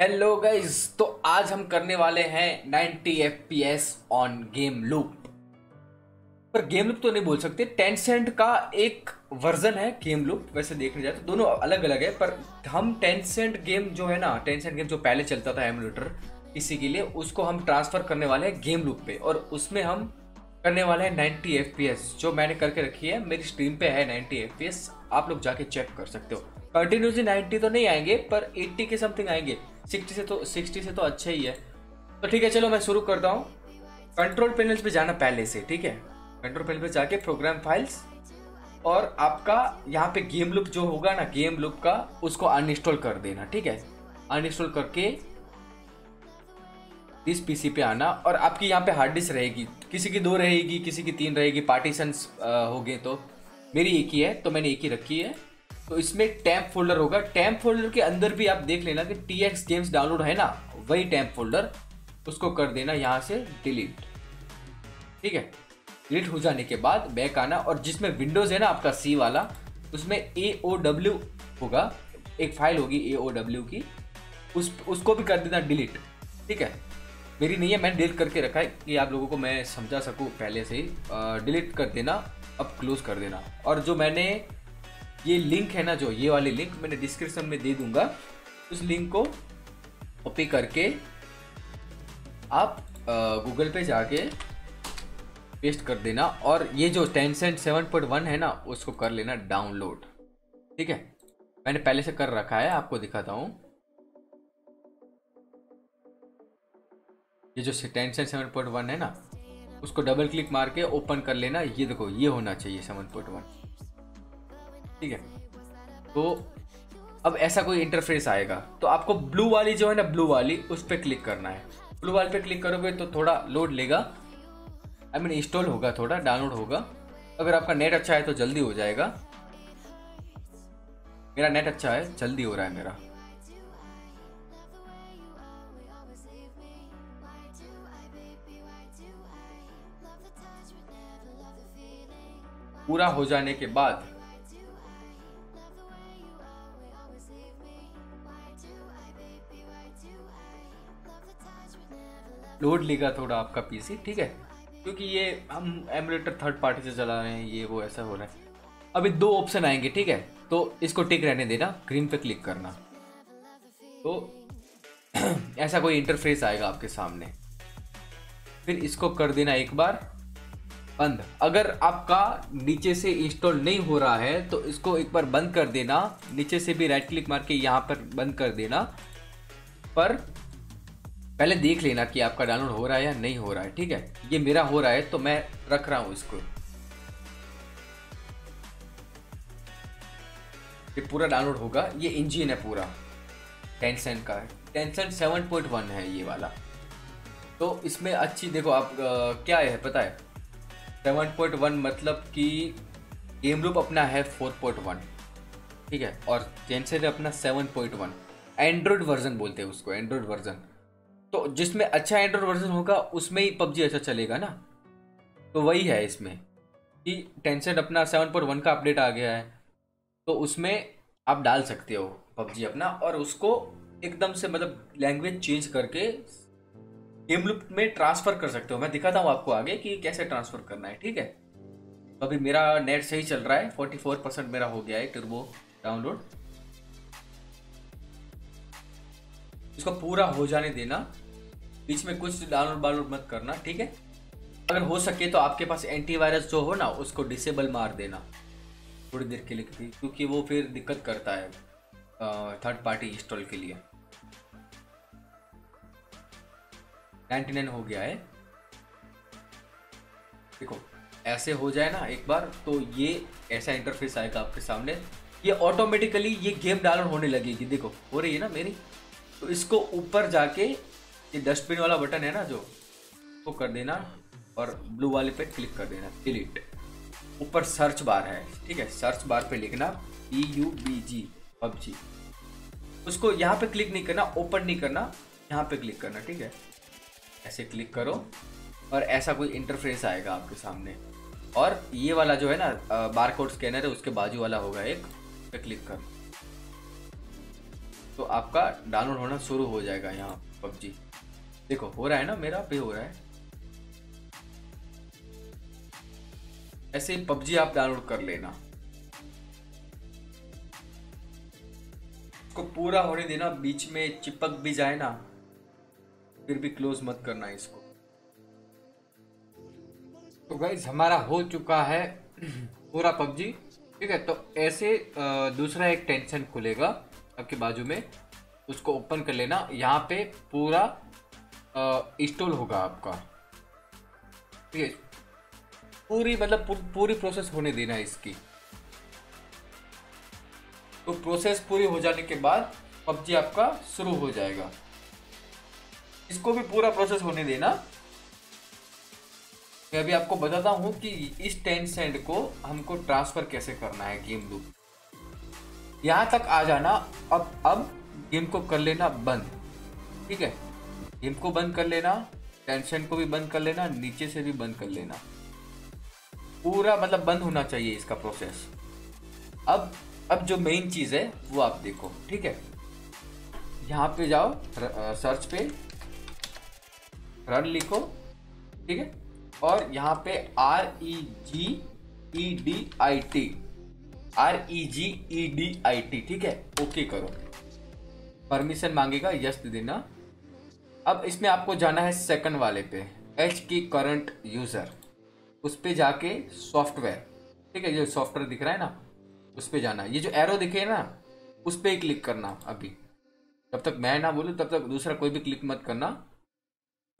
Hello guys, तो आज हम करने वाले हैं 90 FPS ऑन गेम लूप। पर गेम लूप तो नहीं बोल सकते, टेंसेंट का एक वर्जन है गेम लूप। वैसे देखने जाए तो दोनों अलग अलग है, पर हम टेंसेंट गेम जो है ना, टेंसेंट गेम जो पहले चलता था एमुलेटर, इसी के लिए उसको हम ट्रांसफर करने वाले हैं गेम लूप पे। और उसमें हम करने वाले हैं 90 FPS, जो मैंने करके रखी है, मेरी स्ट्रीम पे है 90 FPS। आप लोग जाके चेक कर सकते हो। कंटिन्यूसली 90 तो नहीं आएंगे, पर 80 के समथिंग आएंगे। 60 से तो अच्छा ही है। तो ठीक है, चलो मैं शुरू करता हूँ। कंट्रोल पैनल्स पे जाना पहले से, ठीक है। कंट्रोल पैनल पे जाके प्रोग्राम फाइल्स, और आपका यहाँ पे गेम लूप जो होगा ना, गेम लूप का, उसको अनइंस्टॉल कर देना, ठीक है। अनइंस्टॉल करके इस पीसी पे आना। और आपकी यहाँ पे हार्ड डिस्क रहेगी, किसी की 2 रहेगी, किसी की 3 रहेगी, पार्टीशंस हो गए। तो मेरी एक ही है, तो मैंने एक ही रखी है। तो इसमें टैम्प फोल्डर होगा। टैम्प फोल्डर के अंदर भी आप देख लेना कि TX गेम्स डाउनलोड है ना, वही टैम्प फोल्डर, उसको कर देना यहाँ से डिलीट, ठीक है। डिलीट हो जाने के बाद बैक आना, और जिसमें विंडोज़ है ना आपका C वाला, उसमें AOW होगा, एक फाइल होगी AOW की, उसको भी कर देना डिलीट, ठीक है। मेरी नहीं है, मैंने डिलीट करके रखा है कि आप लोगों को मैं समझा सकूँ पहले से ही। डिलीट कर देना, अब क्लोज कर देना। और जो मैंने ये लिंक है ना, जो ये वाली लिंक मैंने डिस्क्रिप्शन में दे दूंगा, उस लिंक को कॉपी करके आप गूगल पे जाके पेस्ट कर देना। और ये जो टेंसेंट 7.1 है ना, उसको कर लेना डाउनलोड, ठीक है। मैंने पहले से कर रखा है, आपको दिखाता हूँ। ये जो टेंसेंट 7.1 है ना, उसको डबल क्लिक मार के ओपन कर लेना। ये देखो, ये होना चाहिए 7.1, ठीक है। तो अब ऐसा कोई इंटरफेस आएगा, तो आपको ब्लू वाली जो है ना, ब्लू वाली, उस पर क्लिक करना है। ब्लू वाली पे क्लिक करोगे तो थोड़ा लोड लेगा, I mean इंस्टॉल होगा, थोड़ा डाउनलोड होगा। अगर आपका नेट अच्छा है तो जल्दी हो जाएगा। मेरा नेट अच्छा है, जल्दी हो रहा है मेरा। पूरा हो जाने के बाद लोड लेगा थोड़ा आपका पीसी, ठीक है, क्योंकि ये हम एमुलेटर थर्ड पार्टी से चला रहे हैं, ये वो ऐसा हो रहा है। अभी 2 ऑप्शन आएंगे, ठीक है, तो इसको टिक रहने देना, ग्रीन पे क्लिक करना। तो ऐसा कोई इंटरफेस आएगा आपके सामने। फिर इसको कर देना एक बार बंद। अगर आपका नीचे से इंस्टॉल नहीं हो रहा है तो इसको एक बार बंद कर देना, नीचे से भी राइट क्लिक मार के यहाँ पर बंद कर देना। पर पहले देख लेना कि आपका डाउनलोड हो रहा है या नहीं हो रहा है, ठीक है। ये मेरा हो रहा है तो मैं रख रहा हूँ इसको। ये पूरा डाउनलोड होगा। ये इंजन है पूरा, टेंसेंट का है, टेंसेंट 7.1 है ये वाला। तो इसमें अच्छी देखो आप क्या है पता है, 7.1 मतलब कि गेम लूप अपना है 4.1, ठीक है, और टेंसेंट अपना 7.1 एंड्रॉयड वर्जन बोलते हैं उसको, एंड्रॉयड वर्जन। तो जिसमें अच्छा एंड्रॉयड वर्जन होगा उसमें ही PUBG अच्छा चलेगा ना। तो वही है इसमें कि टेंसेंट अपना 7.1 का अपडेट आ गया है, तो उसमें आप डाल सकते हो PUBG अपना, और उसको एकदम से मतलब लैंग्वेज चेंज करके गेम लूप में ट्रांसफ़र कर सकते हो। मैं दिखाता हूँ आपको आगे कि कैसे ट्रांसफ़र करना है, ठीक है। तो अभी मेरा नेट सही चल रहा है, 44% मेरा हो गया है टर्बो डाउनलोड। इसको पूरा हो जाने देना, बीच में कुछ डाउनलोड मत करना, ठीक है। अगर हो सके तो आपके पास एंटीवायरस जो हो ना, उसको डिसेबल मार देना थोड़ी देर के लिए, क्योंकि वो फिर दिक्कत करता है थर्ड पार्टी इंस्टॉल के लिए। 99 हो गया है, देखो ऐसे हो जाए ना एक बार, तो ये ऐसा इंटरफेस आएगा आपके सामने। ये ऑटोमेटिकली ये गेम डाउनलोड होने लगेगी, देखो हो रही है ना मेरी। तो इसको ऊपर जाके ये डस्टबिन वाला बटन है ना जो, वो कर देना, और ब्लू वाले पे क्लिक कर देना डिलीट। ऊपर सर्च बार है, ठीक है, सर्च बार पे लिखना PUBG। उसको यहाँ पे क्लिक नहीं करना, ओपन नहीं करना, यहाँ पे क्लिक करना, ठीक है। ऐसे क्लिक करो और ऐसा कोई इंटरफेस आएगा आपके सामने। और ये वाला जो है ना बारकोड स्कैनर है, उसके बाजू वाला होगा एक, पे क्लिक करो। तो आपका डाउनलोड होना शुरू हो जाएगा। यहाँ PUBG देखो हो रहा है ना, मेरा पे हो रहा है। ऐसे ही PUBG आप डाउनलोड कर लेना, इसको पूरा होने देना, बीच में चिपक भी जाए ना फिर भी क्लोज मत करना इसको। तो गाइज हमारा हो चुका है पूरा PUBG, ठीक है। तो ऐसे दूसरा एक टेंशन खुलेगा आपके बाजू में, उसको ओपन कर लेना। यहाँ पे पूरा इंस्टॉल होगा आपका, ठीक है। पूरी मतलब पूरी प्रोसेस होने देना है इसकी। तो प्रोसेस पूरी हो जाने के बाद PUBG आपका शुरू हो जाएगा। इसको भी पूरा प्रोसेस होने देना। मैं अभी आपको बताता हूँ कि इस टेंसेंट को हमको ट्रांसफ़र कैसे करना है गेम लूप। यहाँ तक आ जाना। अब गेम को कर लेना बंद, ठीक है। गेम को बंद कर लेना, टेंसेंट को भी बंद कर लेना, नीचे से भी बंद कर लेना। पूरा मतलब बंद होना चाहिए इसका प्रोसेस। अब जो मेन चीज़ है वो आप देखो, ठीक है। यहाँ पे जाओ, सर्च पे रन लिखो, ठीक है। और यहाँ पे REGEDIT, ठीक है। ओके करो, परमिशन मांगेगा, यस देना। अब इसमें आपको जाना है सेकंड वाले पे, HKCurrentUser, उस पे जाके सॉफ्टवेयर, ठीक है। जो सॉफ्टवेयर दिख रहा है ना उस पे जाना। ये जो एरो दिखे ना उस पे ही क्लिक करना। अभी जब तक मैं ना बोलूँ तब तक दूसरा कोई भी क्लिक मत करना।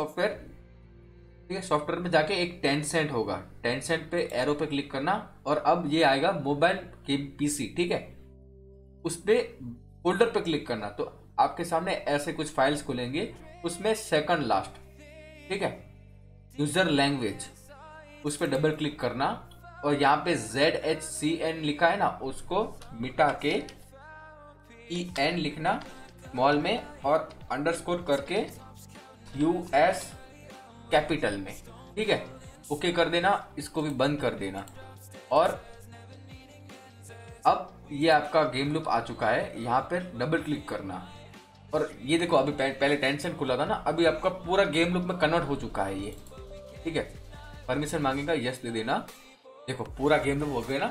सॉफ्टवेयर, ठीक है। सॉफ्टवेयर में जाके एक टेंसेंट होगा, टेंसेंट पे एरो पे क्लिक करना। और अब ये आएगा मोबाइल गेम PC, ठीक है। उस पर फोल्डर पे क्लिक करना। तो आपके सामने ऐसे कुछ फाइल्स खुलेंगे, उसमें सेकंड लास्ट, ठीक है, यूजर लैंग्वेज, उस पर डबल क्लिक करना। और यहाँ पे ZHCN लिखा है ना उसको मिटा के EN लिखना स्मॉल में और अंडरस्कोर करके US कैपिटल में, ठीक है। ओके कर देना, इसको भी बंद कर देना। और अब ये आपका गेम लूप आ चुका है। यहाँ पर डबल क्लिक करना और ये देखो अभी पहले टेंशन खुला था ना, अभी आपका पूरा गेम लूप में कन्वर्ट हो चुका है ये, ठीक है। परमिशन मांगेगा, यस दे देना। देखो पूरा गेम लूप हो गया ना।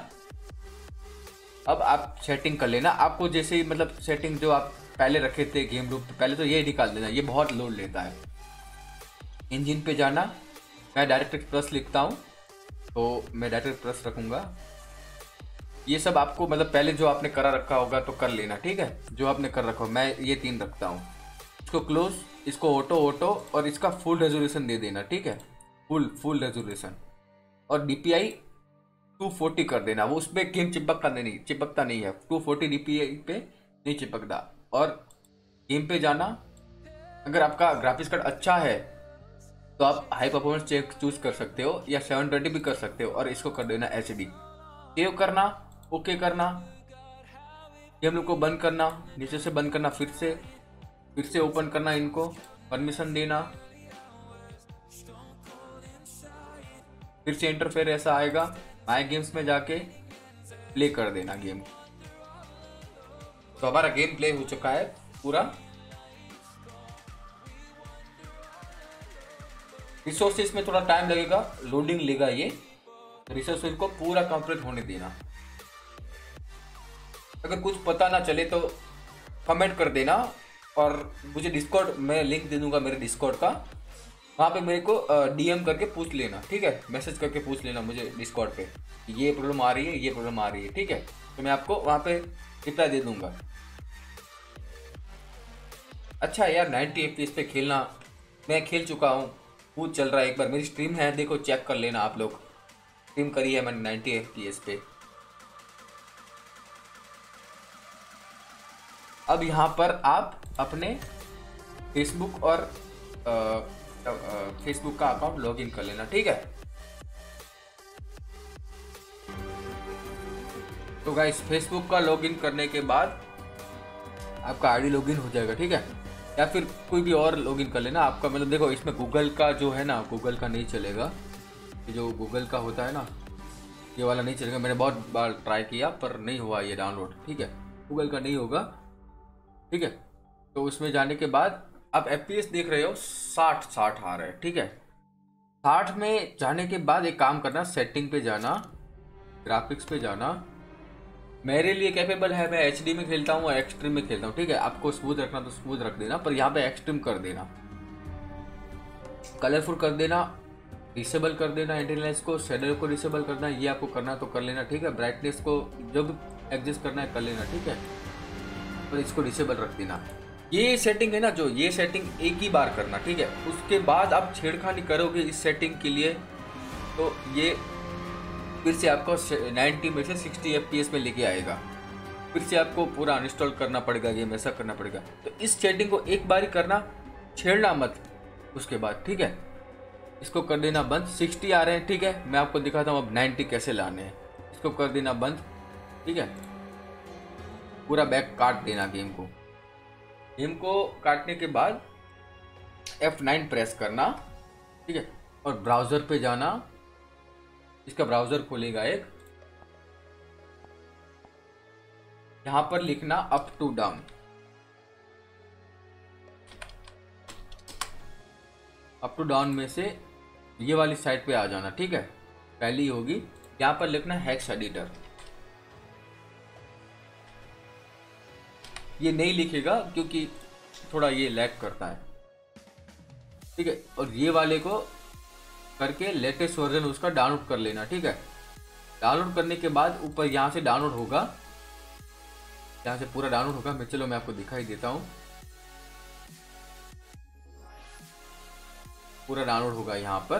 अब आप सेटिंग कर लेना। आपको जैसे ही मतलब सेटिंग जो आप पहले रखे थे गेम लूप, पहले तो ये निकाल देना, ये बहुत लोड लेता है। इंजन पे जाना, मैं डायरेक्ट प्लस लिखता हूँ तो मैं डायरेक्ट प्लस रखूँगा। ये सब आपको मतलब पहले जो आपने करा रखा होगा तो कर लेना, ठीक है। जो आपने कर रखा हो, मैं ये 3 रखता हूँ। इसको क्लोज, इसको ऑटो और इसका फुल रेजोल्यूशन दे देना, ठीक है। फुल रेजोल्यूशन और DPI 240 कर देना। वो उसमें गेम चिपकता नहीं है, 240 DPI पे नहीं चिपकता। और गेम पे जाना, अगर आपका ग्राफिक्स कार्ड अच्छा है तो आप हाई परफॉर्मेंस चेक चूज कर सकते हो या 720 भी कर सकते हो। और इसको कर देना HxD, सेव करना, ओके करना। गेम लूप को बंद करना, नीचे से बंद करना, फिर से ओपन करना, इनको परमिशन देना, फिर से इंटरफेयर ऐसा आएगा। माई गेम्स में जाके प्ले कर देना गेम। तो हमारा गेम प्ले हो चुका है पूरा। रिसोर्सेज में थोड़ा टाइम लगेगा, लोडिंग लेगा ये। रिसोर्सेज को पूरा कंप्लीट होने देना। अगर कुछ पता ना चले तो कमेंट कर देना। और मुझे डिस्कॉर्ड में लिंक दे दूंगा मेरे डिस्कॉर्ड का, वहाँ पे मेरे को DM करके पूछ लेना, ठीक है। मैसेज करके पूछ लेना मुझे डिस्कॉर्ड पे, ये प्रॉब्लम आ रही है, ये प्रॉब्लम आ रही है, ठीक है। तो मैं आपको वहाँ पे रिप्लाई दे दूंगा। अच्छा यार, 90 FPS पे खेलना, मैं खेल चुका हूँ, पूछ चल रहा है। एक बार मेरी स्ट्रीम है, देखो चेक कर लेना। आप लोग स्ट्रीम करी है मैंने 90 FPS पे। अब यहाँ पर आप अपने Facebook और Facebook का अकाउंट लॉगिन कर लेना, ठीक है। तो गाइस Facebook का लॉगिन करने के बाद आपका आईडी लॉगिन हो जाएगा, ठीक है। या फिर कोई भी और लॉगिन कर लेना आपका। मतलब देखो इसमें गूगल का जो है ना, गूगल का नहीं चलेगा। जो गूगल का होता है ना ये वाला नहीं चलेगा। मैंने बहुत बार ट्राई किया पर नहीं हुआ ये डाउनलोड, ठीक है। गूगल का नहीं होगा। ठीक है। तो उसमें जाने के बाद आप FPS देख रहे हो 60 आ रहा है, ठीक है। 60 में जाने के बाद एक काम करना, सेटिंग पे जाना, ग्राफिक्स पे जाना। मेरे लिए कैपेबल है, मैं HD में खेलता हूँ और एक्सट्रीम में खेलता हूँ, ठीक है। आपको स्मूथ रखना तो स्मूथ रख देना, पर यहाँ पे एक्सट्रीम कर देना, कलरफुल कर देना, डिसेबल कर देना इंटेलिजेंस को, शेडर को डिसेबल करना, ये आपको करना तो कर लेना, ठीक है। ब्राइटनेस को जो भी एडजस्ट करना है कर लेना, ठीक है, पर इसको डिसेबल रख देना। ये सेटिंग है ना, जो ये सेटिंग एक ही बार करना, ठीक है। उसके बाद आप छेड़खानी करोगे इस सेटिंग के लिए तो ये फिर से आपको 90 में से 60 FPS में लेके आएगा, फिर से आपको पूरा अनइंस्टॉल करना पड़ेगा गेम, ऐसा करना पड़ेगा। तो इस सेटिंग को एक बार ही करना, छेड़ना मत उसके बाद, ठीक है। इसको कर देना बंद, 60 आ रहे हैं, ठीक है। मैं आपको दिखाता हूँ अब 90 कैसे लाने हैं। इसको कर देना बंद, ठीक है। पूरा बैक काट देना गेम को। गेम को काटने के बाद F9 प्रेस करना, ठीक है, और ब्राउज़र पे जाना। इसका ब्राउज़र खोलेगा एक, यहाँ पर लिखना up to down, up to down में से ये वाली साइड पे आ जाना, ठीक है, पहली होगी। यहाँ पर लिखना हैक्स एडिटर, ये नहीं लिखेगा क्योंकि थोड़ा ये लैग करता है, ठीक है। और ये वाले को करके लेटेस्ट वर्जन उसका डाउनलोड कर लेना, ठीक है। डाउनलोड करने के बाद ऊपर यहाँ से डाउनलोड होगा, यहाँ से पूरा डाउनलोड होगा। मैं चलो मैं आपको दिखाई देता हूँ, पूरा डाउनलोड होगा यहाँ पर,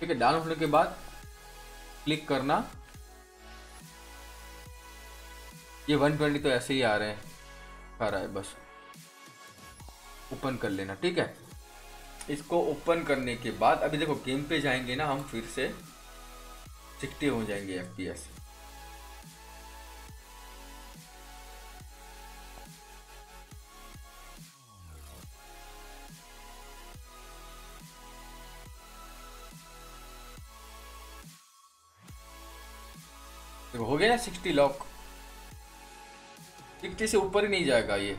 ठीक है। डाउनलोड होने के बाद क्लिक करना, ये 120 तो ऐसे ही आ रहे हैं, आ रहा है, बस ओपन कर लेना, ठीक है। इसको ओपन करने के बाद अभी देखो गेम पे जाएंगे ना हम, फिर से 60 हो जाएंगे FPS, हो गया ना 60 लॉक, 60 से ऊपर ही नहीं जाएगा ये,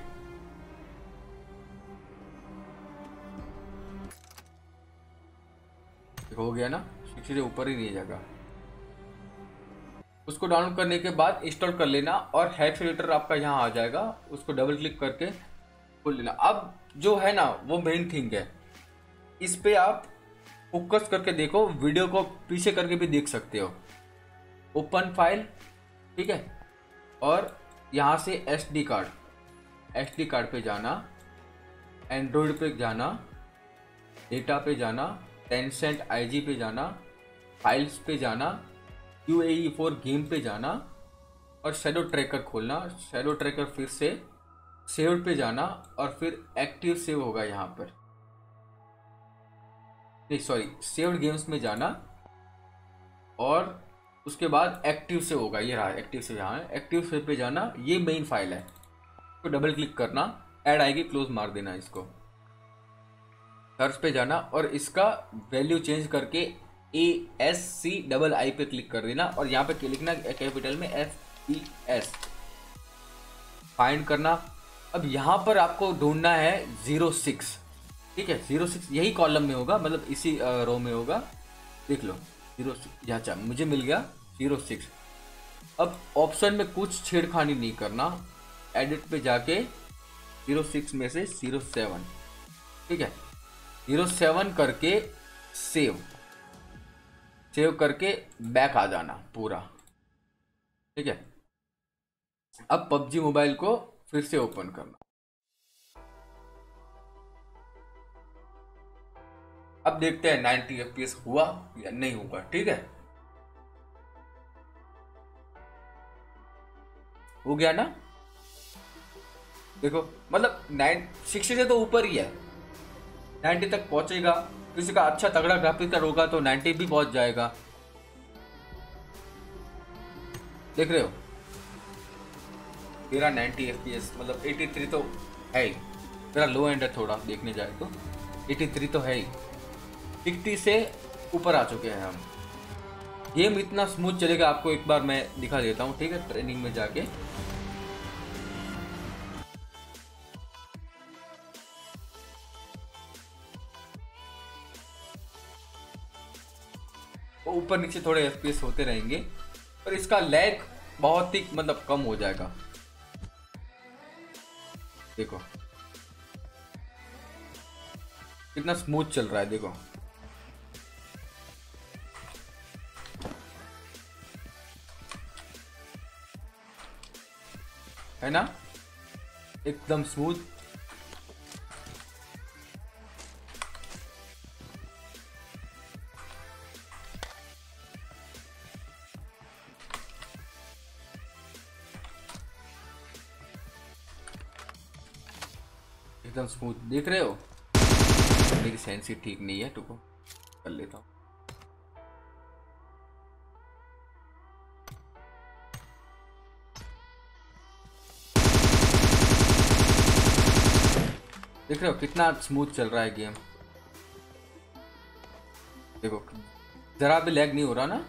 हो गया ना 60 से ऊपर ही नहीं जाएगा। उसको डाउनलोड करने के बाद इंस्टॉल कर लेना और हैक्स एडिटर आपका यहाँ आ जाएगा, उसको डबल क्लिक करके खोल लेना। अब जो है ना वो मेन थिंग है, इस पे आप फोकस करके देखो, वीडियो को पीछे करके भी देख सकते हो। ओपन फाइल, ठीक है, और यहाँ से एसडी कार्ड पे जाना, एंड्रॉयड पे जाना, डेटा पे जाना, टेंसेंट आईजी पे जाना, फाइल्स पे जाना, UAE4 गेम पे जाना और शेडो ट्रैकर खोलना। शेडो ट्रैकर फिर से सेव पे जाना और फिर एक्टिव सेव होगा यहाँ पर, नहीं सॉरी, सेव्ड गेम्स में जाना और उसके बाद एक्टिव से होगा, ये रहा एक्टिव से, यहाँ एक्टिव से पे जाना, ये मेन फाइल है, तो डबल क्लिक करना, ऐड आएगी, क्लोज मार देना इसको। सर्च पे जाना और इसका वैल्यू चेंज करके ASCII पे क्लिक कर देना और यहाँ पे लिखना कैपिटल में FPS, फाइंड करना। अब यहाँ पर आपको ढूंढना है 06, ठीक है, 06 यही कॉलम में होगा, मतलब इसी रो में होगा, देख लो 06, अच्छा मुझे मिल गया 06। अब ऑप्शन में कुछ छेड़खानी नहीं करना, एडिट पे जाके 06 में से 07, ठीक है, 07 करके सेव करके बैक आ जाना पूरा, ठीक है। अब PUBG मोबाइल को फिर से ओपन करना। अब देखते हैं 90 FPS हुआ या नहीं हुआ, ठीक है, हो गया ना। देखो मतलब 60 से तो ऊपर ही है, 90 तक पहुंचेगा। किसी का अच्छा तगड़ा ग्राफिक कार्ड होगा तो 90 भी पहुंच जाएगा, देख रहे हो। मेरा 90 FPS मतलब 83 तो है ही, मेरा लो एंड है थोड़ा, देखने जाए तो 83 तो है ही। 60 से ऊपर आ चुके हैं हम। गेम इतना स्मूथ चलेगा, आपको एक बार मैं दिखा देता हूँ, ठीक है, ट्रेनिंग में जाके। ऊपर नीचे थोड़े FPS होते रहेंगे और इसका लैग बहुत ही मतलब कम हो जाएगा। देखो कितना स्मूथ चल रहा है। देखो है ना, एकदम स्मूथ। एकदम स्मूथ देख रहे हो। मेरी सेंसी ठीक नहीं है, तुमको कर लेता हूँ। देख रहे हो कितना स्मूथ चल रहा है गेम। देखो जरा भी लैग नहीं हो रहा ना।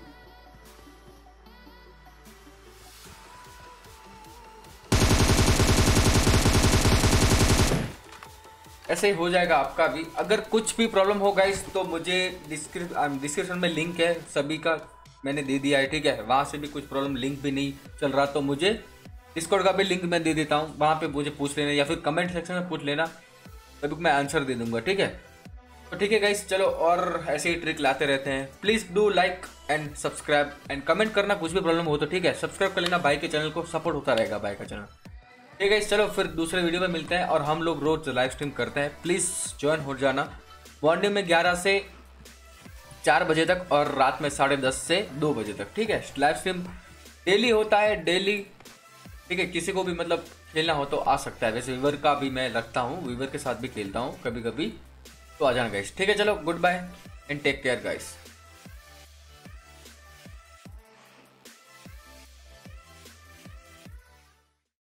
ऐसे ही हो जाएगा आपका भी। अगर कुछ भी प्रॉब्लम हो गाइस तो मुझे डिस्क्रिप्शन में लिंक है सभी का, मैंने दे दिया है ठीक है। वहाँ से भी कुछ प्रॉब्लम लिंक भी नहीं चल रहा तो मुझे डिस्कॉर्ड का भी लिंक मैं दे देता हूँ, वहाँ पे मुझे पूछ लेना या फिर कमेंट सेक्शन में पूछ लेना, तभी मैं आंसर दे दूंगा ठीक है। तो ठीक है गाइस चलो, और ऐसे ही ट्रिक लाते रहते हैं। Please do like and subscribe and comment करना कुछ भी प्रॉब्लम हो तो ठीक है। सब्सक्राइब कर लेना भाई के चैनल को, सपोर्ट होता रहेगा भाई का चैनल ठीक है। चलो फिर दूसरे वीडियो में मिलते हैं। और हम लोग रोज लाइव स्ट्रीम करते हैं, प्लीज़ ज्वाइन हो जाना। मॉर्निंग में 11 से 4 बजे तक और रात में 10:30 से 2 बजे तक ठीक है। लाइव स्ट्रीम डेली होता है, डेली ठीक है। किसी को भी मतलब खेलना हो तो आ सकता है। वैसे वीवर का भी मैं रखता हूँ, वीवर के साथ भी खेलता हूँ कभी कभी, तो आ जाना गाइस ठीक है। चलो good bye and take care guys.